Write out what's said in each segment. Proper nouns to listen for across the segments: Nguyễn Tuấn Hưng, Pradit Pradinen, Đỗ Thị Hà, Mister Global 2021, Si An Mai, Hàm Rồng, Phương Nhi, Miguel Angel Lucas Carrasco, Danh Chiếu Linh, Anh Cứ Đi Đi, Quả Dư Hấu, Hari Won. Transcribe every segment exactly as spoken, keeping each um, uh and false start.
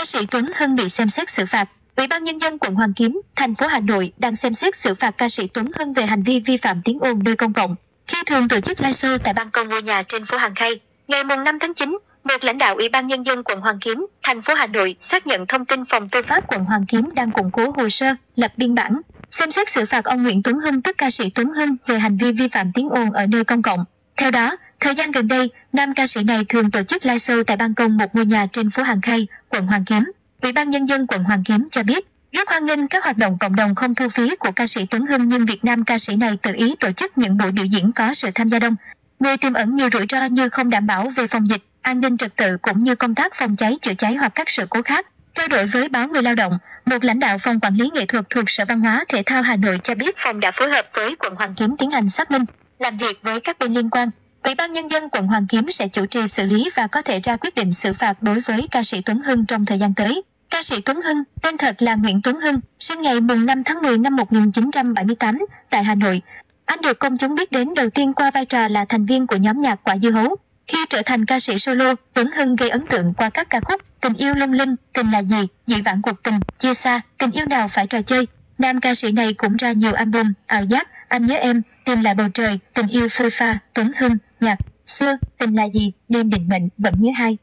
ca sĩ Tuấn Hưng bị xem xét xử phạt. Ủy ban Nhân dân quận Hoàn Kiếm, thành phố Hà Nội đang xem xét xử phạt ca sĩ Tuấn Hưng về hành vi vi phạm tiếng ồn nơi công cộng. Khi thường tổ chức live show tại ban công ngôi nhà trên phố Hàng Khay, ngày mùng năm tháng chín, một lãnh đạo Ủy ban Nhân dân quận Hoàn Kiếm, thành phố Hà Nội xác nhận thông tin phòng tư pháp quận Hoàn Kiếm đang củng cố hồ sơ, lập biên bản, xem xét xử phạt ông Nguyễn Tuấn Hưng tức ca sĩ Tuấn Hưng về hành vi vi phạm tiếng ồn ở nơi công cộng. Theo đó, thời gian gần đây, nam ca sĩ này thường tổ chức live show tại ban công một ngôi nhà trên phố Hàng Khay, quận Hoàn Kiếm. Ủy ban Nhân dân quận Hoàn Kiếm cho biết, rất hoan nghênh các hoạt động cộng đồng không thu phí của ca sĩ Tuấn Hưng, nhưng Việt Nam ca sĩ này tự ý tổ chức những buổi biểu diễn có sự tham gia đông, người tiềm ẩn nhiều rủi ro như không đảm bảo về phòng dịch, an ninh trật tự cũng như công tác phòng cháy chữa cháy hoặc các sự cố khác. Trao đổi với báo Người Lao Động, một lãnh đạo phòng quản lý nghệ thuật thuộc Sở Văn hóa Thể thao Hà Nội cho biết phòng đã phối hợp với quận Hoàn Kiếm tiến hành xác minh, làm việc với các bên liên quan. Ủy ban Nhân dân quận Hoàn Kiếm sẽ chủ trì xử lý và có thể ra quyết định xử phạt đối với ca sĩ Tuấn Hưng trong thời gian tới. Ca sĩ Tuấn Hưng, tên thật là Nguyễn Tuấn Hưng, sinh ngày mùng năm tháng mười năm một nghìn chín trăm bảy mươi tám tại Hà Nội. Anh được công chúng biết đến đầu tiên qua vai trò là thành viên của nhóm nhạc Quả Dư Hấu. Khi trở thành ca sĩ solo, Tuấn Hưng gây ấn tượng qua các ca khúc Tình Yêu Lung Linh, Tình Là Gì, Dị Vãng Cuộc Tình, Chia Xa, Tình Yêu Nào Phải Trò Chơi. Nam ca sĩ này cũng ra nhiều album, Ảo Giác, Anh Nhớ Em, Tình Là Bầu Trời, Tình Yêu Phôi Pha, Tuấn Hưng, Nhạc Xưa, Tình Là Gì, Đêm Định Mệnh, Vẫn Như Hai.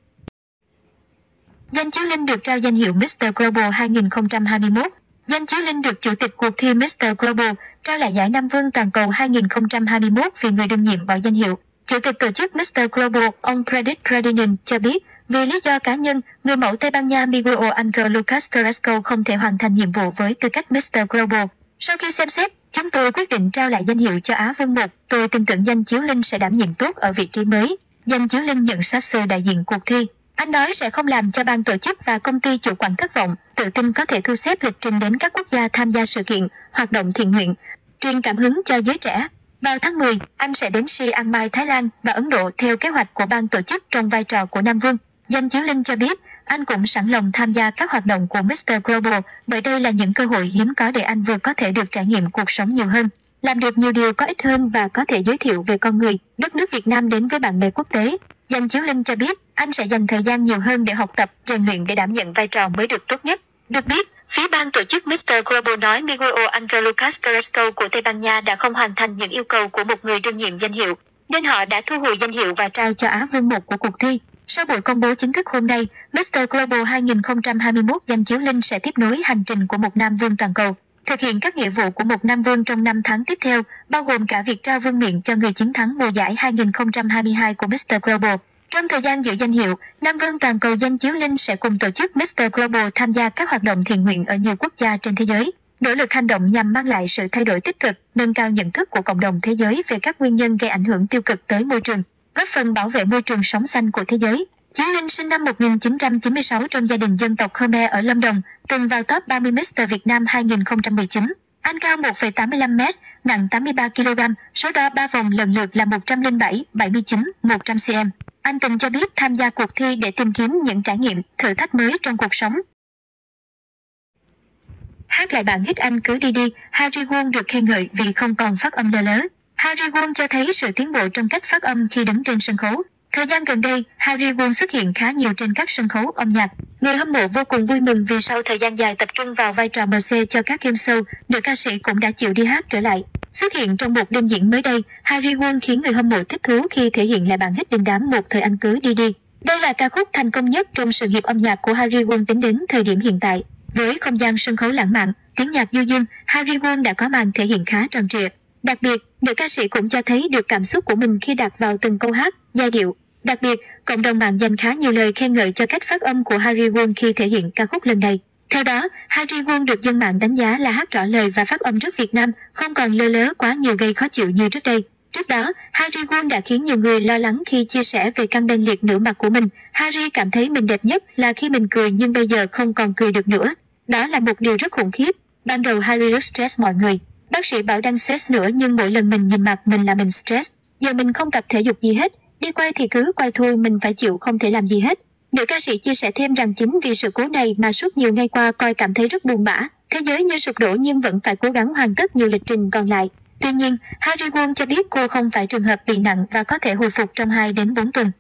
Danh Chiếu Linh được trao danh hiệu Mister Global hai nghìn không trăm hai mươi mốt. Danh Chiếu Linh được Chủ tịch cuộc thi Mister Global trao lại giải Nam Vương Toàn cầu hai nghìn không trăm hai mươi mốt vì người đương nhiệm mọi danh hiệu. Chủ tịch tổ chức Mister Global, ông Pradit Pradinen cho biết, vì lý do cá nhân, người mẫu Tây Ban Nha Miguel Angel Lucas Carrasco không thể hoàn thành nhiệm vụ với tư cách Mister Global. Sau khi xem xét, chúng tôi quyết định trao lại danh hiệu cho Á Vương một. Tôi tin tưởng Danh Chiếu Linh sẽ đảm nhiệm tốt ở vị trí mới. Danh Chiếu Linh nhận sát sơ đại diện cuộc thi. Anh nói sẽ không làm cho ban tổ chức và công ty chủ quản thất vọng, tự tin có thể thu xếp lịch trình đến các quốc gia tham gia sự kiện, hoạt động thiện nguyện, truyền cảm hứng cho giới trẻ. Vào tháng mười, anh sẽ đến Si An Mai, Thái Lan và Ấn Độ theo kế hoạch của ban tổ chức trong vai trò của Nam Vương. Danh Chiếu Linh cho biết, anh cũng sẵn lòng tham gia các hoạt động của Mister Global, bởi đây là những cơ hội hiếm có để anh vừa có thể được trải nghiệm cuộc sống nhiều hơn, làm được nhiều điều có ích hơn và có thể giới thiệu về con người, đất nước Việt Nam đến với bạn bè quốc tế. Danh Chiếu Linh cho biết, anh sẽ dành thời gian nhiều hơn để học tập, rèn luyện để đảm nhận vai trò mới được tốt nhất. Được biết, phía ban tổ chức Mister Global nói Miguel Angel Lucas Carrasco của Tây Ban Nha đã không hoàn thành những yêu cầu của một người đương nhiệm danh hiệu, nên họ đã thu hồi danh hiệu và trao cho Á Vương một của cuộc thi. Sau buổi công bố chính thức hôm nay, Mister Global hai nghìn không trăm hai mươi mốt, Danh Chiếu Linh sẽ tiếp nối hành trình của một Nam Vương toàn cầu, thực hiện các nghĩa vụ của một Nam Vương trong năm tháng tiếp theo, bao gồm cả việc trao vương miện cho người chiến thắng mùa giải hai nghìn không trăm hai mươi hai của Mister Global. Trong thời gian giữ danh hiệu, Nam Vương Toàn cầu Danh Chiếu Linh sẽ cùng tổ chức Mister Global tham gia các hoạt động thiện nguyện ở nhiều quốc gia trên thế giới, nỗ lực hành động nhằm mang lại sự thay đổi tích cực, nâng cao nhận thức của cộng đồng thế giới về các nguyên nhân gây ảnh hưởng tiêu cực tới môi trường, góp phần bảo vệ môi trường sống xanh của thế giới. Chiếu Linh sinh năm một nghìn chín trăm chín mươi sáu trong gia đình dân tộc Khmer ở Lâm Đồng, từng vào top ba mươi Mister Việt Nam hai nghìn không trăm mười chín. Anh cao một phẩy tám mươi lăm mét, nặng tám mươi ba ki lô gam, số đo ba vòng lần lượt là một trăm lẻ bảy, bảy mươi chín, một trăm xăng-ti-mét. Anh từng cho biết tham gia cuộc thi để tìm kiếm những trải nghiệm, thử thách mới trong cuộc sống. Hát lại bạn hit anh cứ đi đi, Hari Won được khen ngợi vì không còn phát âm lơ lớ. Hari Won cho thấy sự tiến bộ trong cách phát âm khi đứng trên sân khấu. Thời gian gần đây, Hari Won xuất hiện khá nhiều trên các sân khấu âm nhạc. Người hâm mộ vô cùng vui mừng vì sau thời gian dài tập trung vào vai trò em xê cho các game show, nữ ca sĩ cũng đã chịu đi hát trở lại. Xuất hiện trong một đêm diễn mới đây, Hari Won khiến người hâm mộ thích thú khi thể hiện lại bản hit đình đám Một Thời Anh Cứ Đi Đi. Đây là ca khúc thành công nhất trong sự nghiệp âm nhạc của Hari Won tính đến thời điểm hiện tại. Với không gian sân khấu lãng mạn, tiếng nhạc du dương, Hari Won đã có màn thể hiện khá tròn trịa. Đặc biệt, nữ ca sĩ cũng cho thấy được cảm xúc của mình khi đặt vào từng câu hát, giai điệu. Đặc biệt, cộng đồng mạng dành khá nhiều lời khen ngợi cho cách phát âm của Hari Won khi thể hiện ca khúc lần này. Theo đó, Hari Won được dân mạng đánh giá là hát rõ lời và phát âm rất Việt Nam, không còn lơ lớ quá nhiều gây khó chịu như trước đây. Trước đó, Hari Won đã khiến nhiều người lo lắng khi chia sẻ về căn bệnh liệt nửa mặt của mình. Hari cảm thấy mình đẹp nhất là khi mình cười, nhưng bây giờ không còn cười được nữa. Đó là một điều rất khủng khiếp. Ban đầu Hari rất stress mọi người. Bác sĩ bảo đang stress nữa, nhưng mỗi lần mình nhìn mặt mình là mình stress. Giờ mình không tập thể dục gì hết. Đi quay thì cứ quay thôi, mình phải chịu, không thể làm gì hết. Nữ ca sĩ chia sẻ thêm rằng chính vì sự cố này mà suốt nhiều ngày qua coi cảm thấy rất buồn bã. Thế giới như sụp đổ nhưng vẫn phải cố gắng hoàn tất nhiều lịch trình còn lại. Tuy nhiên, Hari Won cho biết cô không phải trường hợp bị nặng và có thể hồi phục trong hai đến bốn tuần.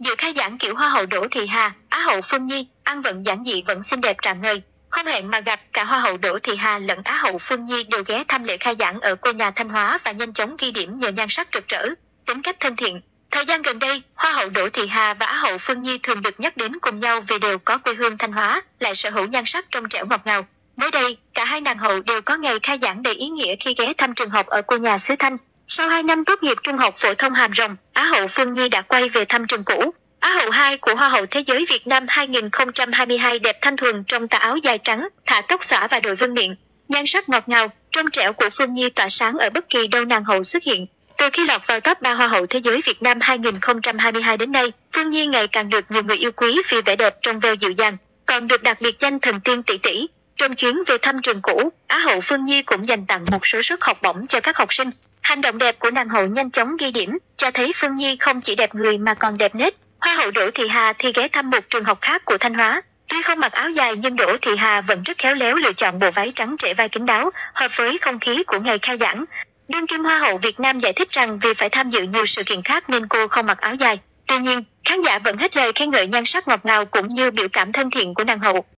Dự khai giảng kiểu hoa hậu Đỗ Thị Hà, á hậu Phương Nhi, ăn vận giản dị vẫn xinh đẹp rạng ngời. Không hẹn mà gặp, cả hoa hậu Đỗ Thị Hà lẫn á hậu Phương Nhi đều ghé thăm lễ khai giảng ở quê nhà Thanh Hóa và nhanh chóng ghi điểm nhờ nhan sắc rực rỡ, tính cách thân thiện. Thời gian gần đây, hoa hậu Đỗ Thị Hà và á hậu Phương Nhi thường được nhắc đến cùng nhau vì đều có quê hương Thanh Hóa, lại sở hữu nhan sắc trong trẻo ngọt ngào. Mới đây, cả hai nàng hậu đều có ngày khai giảng đầy ý nghĩa khi ghé thăm trường học ở quê nhà xứ Thanh. Sau hai năm tốt nghiệp trung học phổ thông Hàm Rồng, á hậu Phương Nhi đã quay về thăm trường cũ. Á hậu hai của Hoa hậu Thế giới Việt Nam hai không hai hai đẹp thanh thuần trong tà áo dài trắng, thả tóc xõa và đội vương miện. Nhan sắc ngọt ngào, trong trẻo của Phương Nhi tỏa sáng ở bất kỳ đâu nàng hậu xuất hiện. Từ khi lọt vào top ba Hoa hậu Thế giới Việt Nam hai không hai hai đến nay, Phương Nhi ngày càng được nhiều người yêu quý vì vẻ đẹp trong veo dịu dàng, còn được đặc biệt danh thần tiên tỷ tỷ. Trong chuyến về thăm trường cũ, á hậu Phương Nhi cũng dành tặng một số suất học bổng cho các học sinh. Hành động đẹp của nàng hậu nhanh chóng ghi điểm, cho thấy Phương Nhi không chỉ đẹp người mà còn đẹp nết. Hoa hậu Đỗ Thị Hà thì ghé thăm một trường học khác của Thanh Hóa. Tuy không mặc áo dài nhưng Đỗ Thị Hà vẫn rất khéo léo lựa chọn bộ váy trắng trễ vai kín đáo, hợp với không khí của ngày khai giảng. Đương kim Hoa hậu Việt Nam giải thích rằng vì phải tham dự nhiều sự kiện khác nên cô không mặc áo dài. Tuy nhiên, khán giả vẫn hết lời khen ngợi nhan sắc ngọt ngào cũng như biểu cảm thân thiện của nàng hậu.